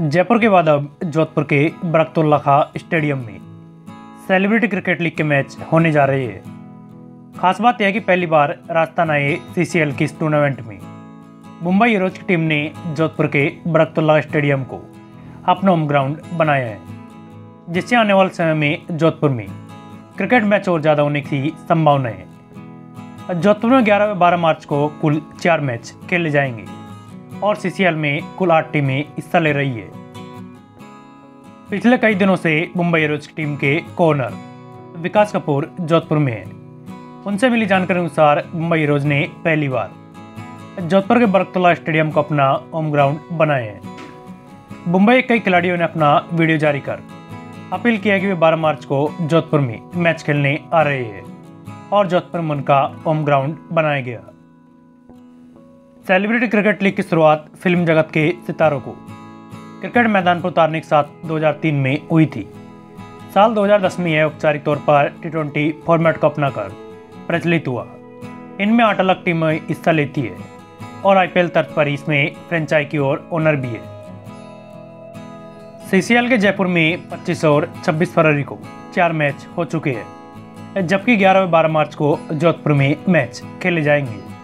जयपुर के बाद अब जोधपुर के बरकातुल्लाह खान स्टेडियम में सेलिब्रिटी क्रिकेट लीग के मैच होने जा रहे हैं। खास बात यह है कि पहली बार राजस्थान आए CCL की इस टूर्नामेंट में मुंबई एरोज की टीम ने जोधपुर के बरकातुल्लाह स्टेडियम को अपना होम ग्राउंड बनाया है, जिससे आने वाले समय में जोधपुर में क्रिकेट मैच और ज़्यादा होने की संभावना है। जोधपुर में 11 और 12 मार्च को कुल 4 मैच खेले जाएंगे और CCL में कुल 8 टीमें हिस्सा ले रही है। पिछले कई दिनों से मुंबई एरोज की टीम के कोनर विकास कपूर जोधपुर में हैं। उनसे मिली जानकारी अनुसार मुंबई एरोज ने पहली बार जोधपुर के बरकातुल्लाह स्टेडियम को अपना होम ग्राउंड बनाया है। मुंबई के कई खिलाड़ियों ने अपना वीडियो जारी कर अपील किया कि वे 12 मार्च को जोधपुर में मैच खेलने आ रहे हैं और जोधपुर में उनका होम ग्राउंड बनाया गया। सेलिब्रिटी क्रिकेट लीग की शुरुआत फिल्म जगत के सितारों को क्रिकेट मैदान पर उतारने के साथ 2003 में हुई थी। साल 2010 में यह औपचारिक तौर पर T20 फॉर्मेट को अपनाकर प्रचलित हुआ। इनमें 8 अलग टीमें हिस्सा लेती है और IPL तर्ज पर इसमें फ्रेंचाइज की और ओनर भी है। CCL के जयपुर में 25 और 26 फरवरी को 4 मैच हो चुके हैं, जबकि 11 और 12 मार्च को जोधपुर में मैच खेले जाएंगे।